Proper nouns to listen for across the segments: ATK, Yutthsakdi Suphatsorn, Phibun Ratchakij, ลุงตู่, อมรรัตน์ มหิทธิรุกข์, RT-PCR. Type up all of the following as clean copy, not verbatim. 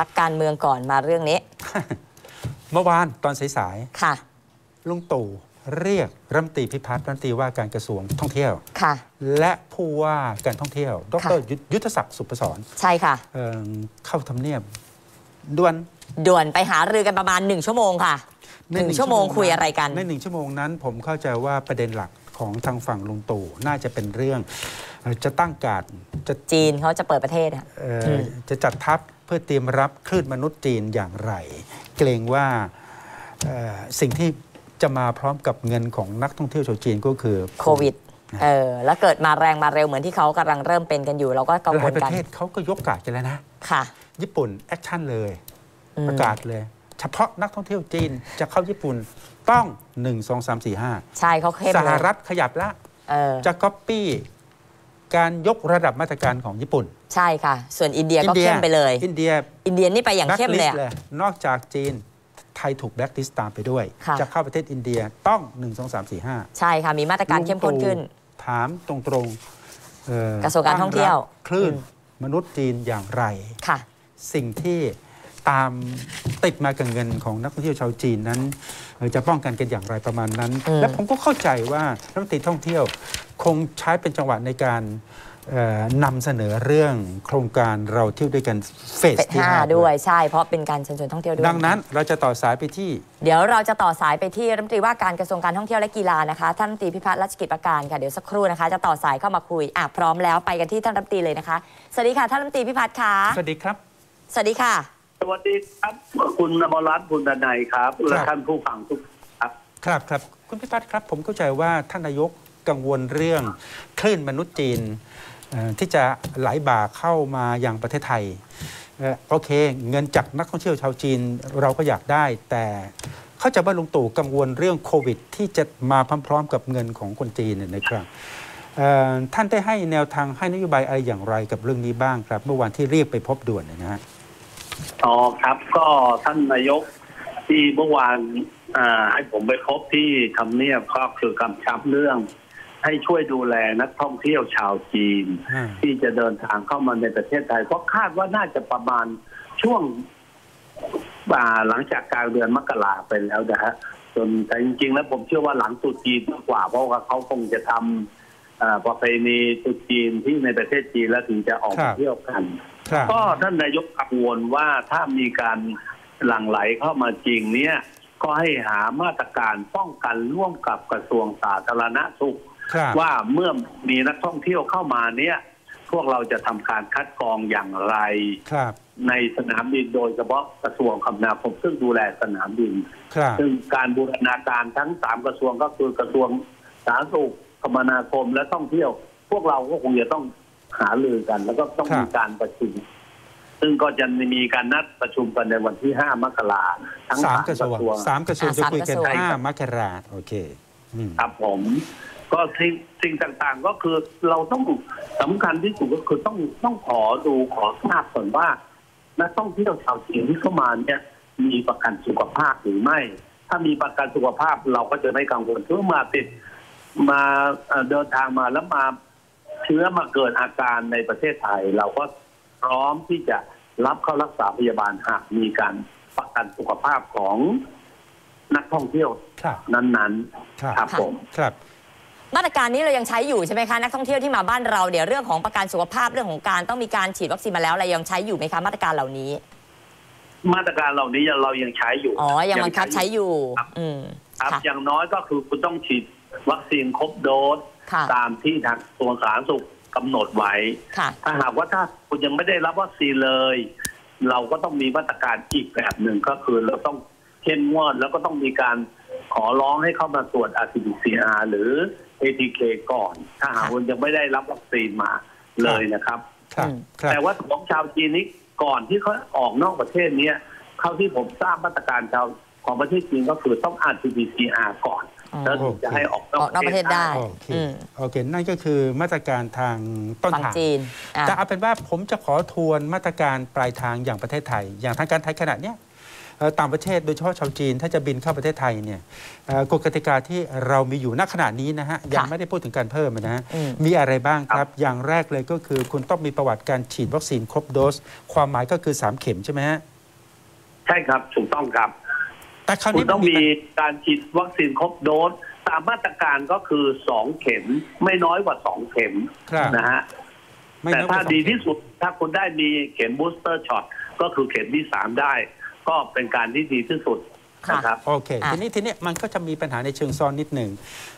พักการเมืองก่อนมาเรื่องนี้ เมื่อวานตอนสายๆค่ะลุงตู่เรียกรัฐมนตรีพิพัฒน์รัฐมนตรีว่าการกระทรวงท่องเที่ยวค่ะและผู้ว่าการท่องเที่ยวดร.ยุทธศักดิ์สุภศรใช่ค่ะเข้าทำเนียบด่วนไปหารือกันประมาณ1ชั่วโมงค่ะ1ชั่วโมงคุยอะไรกันใน1ชั่วโมงนั้นผมเข้าใจว่าประเด็นหลักของทางฝั่งลุงตู่น่าจะเป็นเรื่องจะตั้งการจีนเขาจะเปิดประเทศจะจัดทัพเพื่อเตรียมรับคลื่นมนุษย์จีนอย่างไรเกรงว่าสิ่งที่จะมาพร้อมกับเงินของนักท่องเที่ยวชาวจีนก็คือโควิดแล้วเกิดมาแรงมาเร็วเหมือนที่เขากำลังเริ่มเป็นกันอยู่เราก็กังวลกันหลายประเทศเขาก็ยกการ์ดกันแล้วนะค่ะญี่ปุ่นแอคชั่นเลยประกาศเลยเฉพาะนักท่องเที่ยวจีนจะเข้าญี่ปุ่นต้อง1 2 3 4 5ใช่เขาเข้มสหรัฐขยับละจะก๊อปปี้การยกระดับมาตรการของญี่ปุ่นใช่ค่ะส่วนอินเดียก็เข้มไปเลยอินเดียนี่ไปอย่างเข้มเลยนอกจากจีนไทยถูกแบล็คลิสต์ตามไปด้วยจะเข้าประเทศอินเดียต้อง1 2 3 4 5ใช่ค่ะมีมาตรการเข้มข้นขึ้นถามตรงๆกระทรวงการท่องเที่ยวคลื่นมนุษย์จีนอย่างไรค่ะสิ่งที่ตามติดมากับเงินของนักท่องเที่ยวชาวจีนนั้นจะป้องกันกันอย่างไรประมาณนั้นและผมก็เข้าใจว่ารัฐมนตรีท่องเที่ยวคงใช้เป็นจังหวะในการนำเสนอเรื่องโครงการเราเที่ยวด้วยกันเฟสที่5ด้วยใช่เพราะเป็นการเชิญชวนท่องเที่ยวด้วยดังนั้นเราจะต่อสายไปที่เดี๋ยวเราจะต่อสายไปที่รัฐมนตรีว่าการกระทรวงการท่องเที่ยวและกีฬานะคะท่านรัฐมนตรีพิพัฒน์รัชกิจประการค่ะเดี๋ยวสักครู่นะคะจะต่อสายเข้ามาคุยพร้อมแล้วไปกันที่ท่านรัฐมนตรีเลยนะคะสวัสดีค่ะท่านรัฐมนตรีพิพัฒน์ค่ะสวัสดีครับสวัสดีค่ะสวัสดีครับคุณอมรรัตน์ บุญดนัยครับและท่านผู้ฟังทุกครับครับคุณพิพัฒน์ครับผมเข้าใจว่าท่านนายกกังวลเรื่องคลื่นมนุษย์จีนที่จะไหลบ่าเข้ามาอย่างประเทศไทยโอเคเงินจากนักท่องเที่ยวชาวจีนเราก็อยากได้แต่เข้าใจว่าลุงตู่กังวลเรื่องโควิดที่จะมาพร้อมๆกับเงินของคนจีนนะครับท่านได้ให้แนวทางให้นโยบายอะไรอย่างไรกับเรื่องนี้บ้างครับเมื่อวานที่เรียกไปพบด่วนนะฮะอ๋อครับก็ท่านนายกที่เมื่อวานให้ผมไปพบที่ทำเนียบก็คือกำชับเรื่องให้ช่วยดูแลนักท่องเที่ยวชาวจีนที่จะเดินทางเข้ามาในประเทศไทยเพราะคาดว่าน่าจะประมาณช่วงหลังจากกลางเดือนมกราไปแล้วนะฮะจนแต่จริงๆแล้วผมเชื่อว่าหลังตุจีนมากกว่าเพราะว่าเขาคงจะทำประเพณีตุจีนที่ในประเทศจีนแล้วถึงจะออกเที่ยวกันก็ท่านนายกกังวลว่าถ้ามีการหลั่งไหลเข้ามาจริงเนี่ยก็ให้หามาตรการป้องกันร่วมกับกระทรวงสาธารณสุขว่าเมื่อมีนักท่องเที่ยวเข้ามาเนี่ยพวกเราจะทำการคัดกรองอย่างไรในสนามบินโดยเฉพาะกระทรวงคมนาคมซึ่งดูแลสนามบินซึ่งการบูรณาการทั้ง3กระทรวงก็คือกระทรวงสาธารณสุขคมนาคมและท่องเที่ยวพวกเราก็คงจะต้องหารือกันแล้วก็ต้องมีการประชุมซึ่งก็จะมีการนัดประชุมกันในวันที่5 มกราทั้ง3 กระทรวงจะคุยกัน5 มกราโอเคครับผมก็สิ่งต่างๆก็คือเราต้องสำคัญที่สุดก็คือต้องขอทราบก่อนว่านักท่องเที่ยวชาวจีนที่เข้ามาเนี่ยมีประกันสุขภาพหรือไม่ถ้ามีประกันสุขภาพเราก็จะไม่กังวลถ้ามาติดมาเดินทางมาแล้วมาเชื้อมาเกิดอาการในประเทศไทยเราก็พร้อมที่จะรับเข้ารักษาพยาบาลหากมีการประกันสุขภาพของนักท่องเที่ยวนั้นๆครับผมครับมาตรการนี้เรายังใช้อยู่ใช่ไหมคะนักท่องเที่ยวที่มาบ้านเราเดี๋ยวเรื่องของประกันสุขภาพเรื่องของการต้องมีการฉีดวัคซีนมาแล้วอะไรยังใช้อยู่ไหมคะมาตรการเหล่านี้เรายังใช้อยู่อ๋อยังบังคับใช้อยู่ครับอย่างน้อยก็คือคุณต้องฉีดวัคซีนครบโดสตามที่ทางกระทรวงสาธารณสุขกำหนดไว้ถ้าหากว่าถ้าคุณยังไม่ได้รับวัคซีนเลยเราก็ต้องมีมาตรการอีกแบบหนึ่งก็คือเราต้องเข้มงวดแล้วก็ต้องมีการขอร้องให้เข้ามาตรวจ RT-PCR หรือ ATK ก่อนถ้าหากคุณยังไม่ได้รับวัคซีนมาเลยนะครับแต่ว่าของชาวจีนนี้ก่อนที่เขาออกนอกประเทศเนี้ยเท่าที่ผมทราบมาตรการของประเทศจีนก็คือต้อง RT-PCR ก่อนแล้วจะให้ออกนอกประเทศได้โอเคนั่นก็คือมาตรการทางต้นทางแต่เอาเป็นว่าผมจะขอทวนมาตรการปลายทางอย่างประเทศไทยอย่างทางการไทยขณะเนี้ย ต่างประเทศโดยเฉพาะชาวจีนถ้าจะบินเข้าประเทศไทยเนี่ยกฎกติกาที่เรามีอยู่ณขณะนี้นะฮะยังไม่ได้พูดถึงการเพิ่มนะฮะมีอะไรบ้างครับอย่างแรกเลยก็คือคุณต้องมีประวัติการฉีดวัคซีนครบโดสความหมายก็คือ3 เข็มใช่ไหมฮะใช่ครับถูกต้องครับแต่คราวนี้ต้องมีการฉีดวัคซีนครบโดสตามมาตรการก็คือ2 เข็มไม่น้อยกว่า2 เข็มนะฮะแต่ถ้าดีที่สุดถ้าคนได้มีเข็มบูสเตอร์ช็อตก็คือเข็มที่3ได้ก็เป็นการที่ดีที่สุดนะครับโอเคทีนี้มันก็จะมีปัญหาในเชิงซ้อนนิดหนึ่ง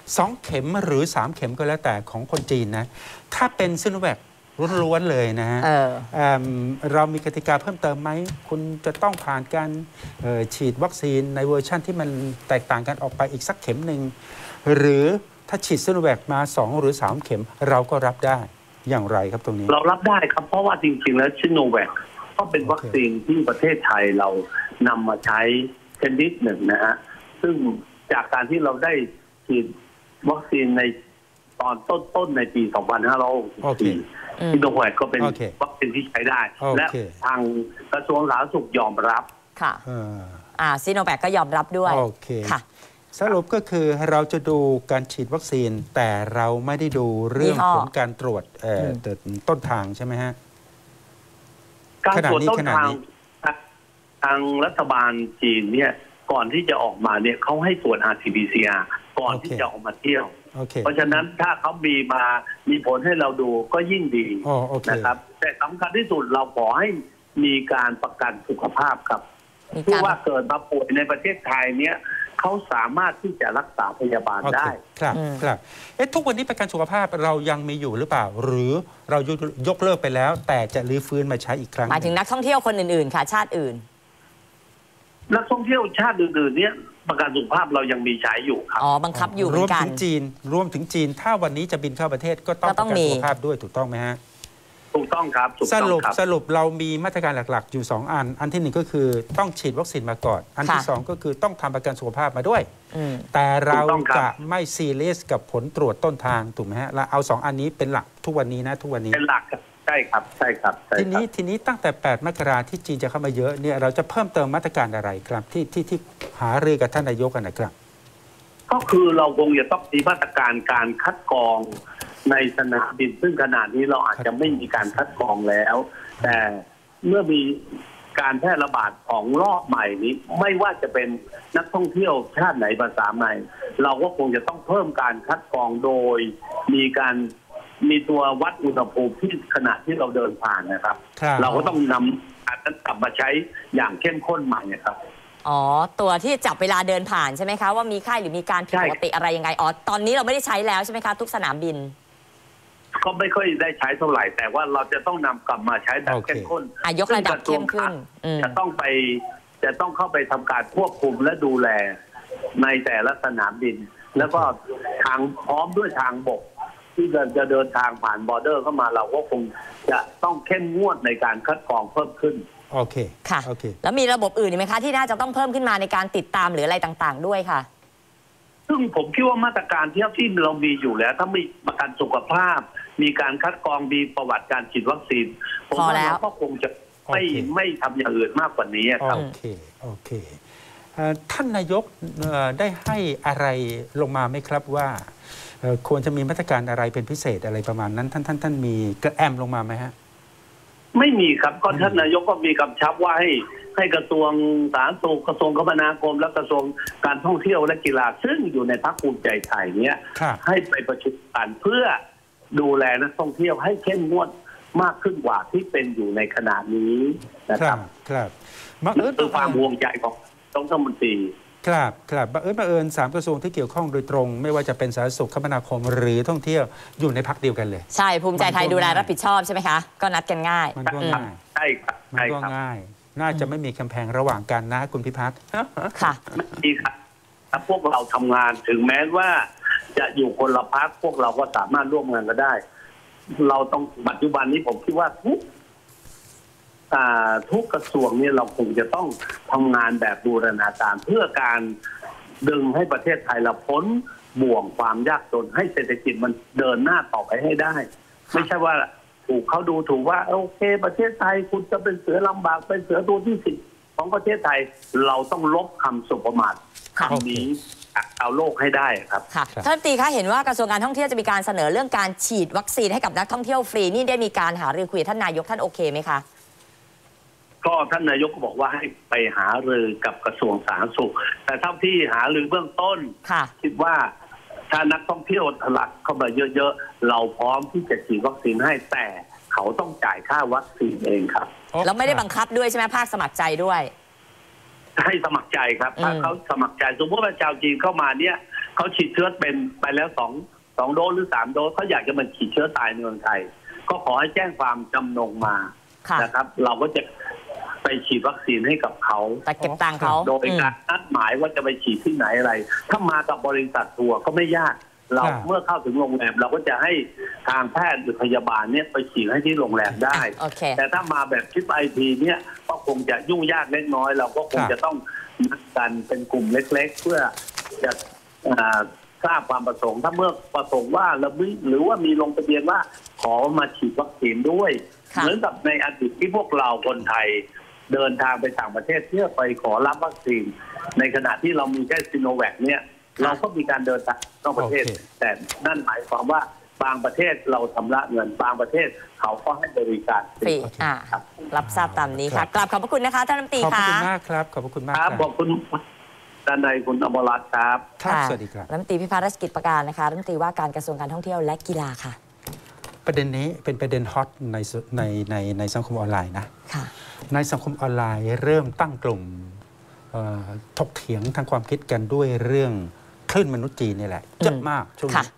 2 เข็มหรือ3 เข็มก็แล้วแต่ของคนจีนนะถ้าเป็นซิโนแวคล้วนๆเลยนะฮะเรามีกติกาเพิ่มเติมไหมคุณจะต้องผ่านการฉีดวัคซีนในเวอร์ชั่นที่มันแตกต่างกันออกไปอีกสักเข็มหนึ่งหรือถ้าฉีดซิโนแวคมา2หรือ3 เข็มเราก็รับได้อย่างไรครับตรงนี้เรารับได้ครับเพราะว่าจริงๆแล้วซิโนแวคก็เป็นวัคซีนที่ประเทศไทยเรานำมาใช้ชนิดหนึ่งนะฮะซึ่งจากการที่เราได้ฉีดวัคซีนในตอนต้นในปี 2564 ซิโนแวคก็เป็นวัคซีนที่ใช้ได้และทางกระทรวงสาธารณสุขยอมรับค่ะซิโนแวคก็ยอมรับด้วยค่ะสรุปก็คือเราจะดูการฉีดวัคซีนแต่เราไม่ได้ดูเรื่องของการตรวจต้นทางใช่ไหมฮะการตรวจต้นทางทางรัฐบาลจีนเนี่ยก่อนที่จะออกมาเนี่ยเขาให้ตรวจ RT-PCR ก่อนที่จะออกมาเที่ยวเพราะฉะนั้นถ้าเขามีมามีผลให้เราดูก็ยิ่งดีนะครับแต่สำคัญที่สุดเราขอให้มีการประกันสุขภาพครับที่ว่าเกิดมาป่วยในประเทศไทยเนี่ยเขาสามารถที่จะรักษาพยาบาลได้ครับทุกวันนี้ประกันสุขภาพเรายังมีอยู่หรือเปล่าหรือเรายกเลิกไปแล้วแต่จะรื้อฟื้นมาใช้อีกครั้งหมายถึงนักท่องเที่ยวคนอื่นๆค่ะชาติอื่นนักท่องเที่ยวชาติอื่นๆเนี่ยประกันสุขภาพเรายังมีใช้อยู่ครับอ๋อบังคับอยู่รวมถึงจีนถ้าวันนี้จะบินเข้าประเทศก็ต้องประกันสุขภาพด้วยถูกต้องไหมฮะถูกต้องครับสรุปเรามีมาตรการหลักๆอยู่2อันที่1ก็คือต้องฉีดวัคซีนมาก่อนอันที่2ก็คือต้องทำประกันสุขภาพมาด้วยแต่เราจะไม่ซีเรียสกับผลตรวจต้นทางถูกไหมฮะเราเอา2อันนี้เป็นหลักทุกวันนี้นะเป็นหลักใช่ครับทีนี้ตั้งแต่8 มกราที่จีนจะเข้ามาเยอะเนี่ยเราจะเพิ่มเติมมาตรการอะไรครับที่หารือกับท่านนายกกันนะครับก็คือเราคงจะต้องมีมาตรการการคัดกรองในสนามบินซึ่งขนาดนี้เราอาจจะไม่มีการคัดกรองแล้วแต่เมื่อมีการแพร่ระบาดของรอบใหม่นี้ไม่ว่าจะเป็นนักท่องเที่ยวชาติไหนภาษาไหนเราก็คงจะต้องเพิ่มการคัดกรองโดยมีตัววัดอุณหภูมิที่ขณะที่เราเดินผ่านนะครับเราก็ต้องนำอันนั้นกลับมาใช้อย่างเข้มข้นใหม่นะครับอ๋อตัวที่จับเวลาเดินผ่านใช่ไหมคะว่ามีไข้หรือมีการผิดปกติอะไรยังไงอ๋อตอนนี้เราไม่ได้ใช้แล้วใช่ไหมคะทุกสนามบินก็ไม่ค่อยได้ใช้เท่าไหร่แต่ว่าเราจะต้องนำกลับมาใช้แบบเข้มข้นยกระดับเข้มขึ้นจะต้องเข้าไปทำการควบคุมและดูแลในแต่ละสนามบินแล้วก็ทางพร้อมด้วยทางบกที่จะเดินทางผ่านบอร์เดอร์เข้ามาเราก็คงจะต้องเข้มงวดในการคัดกรองเพิ่มขึ้นโอเคค่ะแล้วมีระบบอื่นไหมคะที่น่าจะต้องเพิ่มขึ้นมาในการติดตามหรืออะไรต่างๆด้วยค่ะซึ่งผมคิดว่ามาตรการที่เรามีอยู่แล้วถ้ามีประกันสุขภาพมีการคัดกรองมีประวัติการฉีดวัคซีนผมว่าเราก็คงจะไม่ทำอย่างอื่นมากกว่านี้ครับโอเคท่านนายกได้ให้อะไรลงมาไหมครับว่าควรจะมีมาตรการอะไรเป็นพิเศษอะไรประมาณนั้นท่านมีกระแอมลงมาไหมฮะไม่มีครับก็ท่านนายกก็มีกำชับว่าให้กระทรวงสาธารณสุขกระทรวงคมนาคมและกระทรวงการท่องเที่ยวและกีฬาซึ่งอยู่ในพรรคภูมิใจไทยเนี่ยให้ไปประชุมกันเพื่อดูแลนักท่องเที่ยวให้เข้มงวดมากขึ้นกว่าที่เป็นอยู่ในขณะนี้นะครับนี่คือความห่วงใยของรัฐมนตรีครับบังเอิญ3กระทรวงที่เกี่ยวข้องโดยตรงไม่ว่าจะเป็นสาธารณสุขคมนาคมหรือท่องเที่ยวอยู่ในพรรคเดียวกันเลยใช่ภูมิใจไทยดูแลรับผิดชอบใช่ไหมคะก็นัดกันง่ายมันก็ง่ายใช่ครับน่าจะไม่มีกำแพงระหว่างกันนะคุณพิพัฒน์ค่ะดีครับถ้าพวกเราทำงานถึงแม้ว่าจะอยู่คนละพรรคพวกเราก็สามารถร่วมงานกันได้เราต้องปัจจุบันนี้ผมคิดว่าทุกกระทรวงเนี่ยเราคงจะต้องทำงานแบบบูรณาการเพื่อการดึงให้ประเทศไทยเราพ้นบ่วงความยากจนให้เศรษฐกิจมันเดินหน้าต่อไปให้ได้ไม่ใช่ว่าถูกเขาดูถูกว่าโอเคประเทศไทยคุณจะเป็นเสือลำบากเป็นเสือตัวที่สิบ ของประเทศไทยเราต้องลบคำสบประมาทคำนี้เอาโลกให้ได้ครับค่ะท่านรัฐมนตรีคะเห็นว่ากระทรวงการท่องเที่ยวจะมีการเสนอเรื่องการฉีดวัคซีนให้กับนักท่องเที่ยวฟรีนี่ได้มีการหารือคุยกับท่านนายกท่านโอเคไหมคะก็ท่านนายกก็บอกว่าให้ไปหารือกับกระทรวงสาธารณสุขแต่เท่าที่หารือเบื้องต้นคิดว่าถ้านักท่องเที่ยวถลักเข้ามาเยอะๆเราพร้อมที่จะฉีดวัคซีนให้แต่เขาต้องจ่ายค่าวัคซีนเองครับแล้วไม่ได้บังคับด้วยใช่ไหมภาคสมัครใจด้วยให้สมัครใจครับถ้าเขาสมัครใจสมมติว่าชาวจีนเข้ามาเนี่ยเขาฉีดเชื้อเป็นไปแล้ว2โดสหรือ3โดสเขาอยากจะมาฉีดเชื้อตายในเมืองไทยก็ขอให้แจ้งความจำนงมานะครับเราก็จะไปฉีดวัคซีนให้กับเขาแต่เก็บตังค์เขาโดยการนัดหมายว่าจะไปฉีดที่ไหนอะไรถ้ามากับบริษัททัวร์ก็ไม่ยากเราเมื่อเข้าถึงโรงแรมเราก็จะให้ทางแพทย์หรือพยาบาลเนี่ยไปฉีดให้ที่โรงแรมได้แต่ถ้ามาแบบทริปไอพีเนี่ยก็คงจะยุ่งยากเล็กน้อยเราก็คงจะต้องนัดกันเป็นกลุ่มเล็กๆเพื่อจะทราบความประสงค์ถ้าเมื่อประสงค์ว่าหรือว่ามีลงทะเบียนว่าขอมาฉีดวัคซีนด้วยเหมือนกับในอดีตที่พวกเราคนไทยเดินทางไปต่างประเทศเพื่อไปขอรับวัคซีนในขณะที่เรามีแค่ซิโนแวคเนี่ยเราก็มีการเดินทางนอกประเทศแต่นั่นหมายความว่าบางประเทศเราชำระเงินบางประเทศเขาก็ให้บริการฟรีรับทราบตามนี้ค่ะกราบขอบพระคุณนะคะท่านรัฐมนตรีค่ะขอบคุณมากครับขอบคุณมากครับขอบคุณด้านในคุณอมรรัตน์ครับสวัสดีครับรัฐมนตรีพิพัฒน์ รัชกิจประการนะคะรัฐมนตรีว่าการกระทรวงการท่องเที่ยวและกีฬาค่ะประเด็นนี้เป็นประเด็นฮอตในสังคมออนไลน์นะในสังคมออนไลน์เริ่มตั้งกลุ่มถกเถียงทางความคิดกันด้วยเรื่องคลื่นมนุษย์จีนนี่แหละเยอะมากช่วงนี้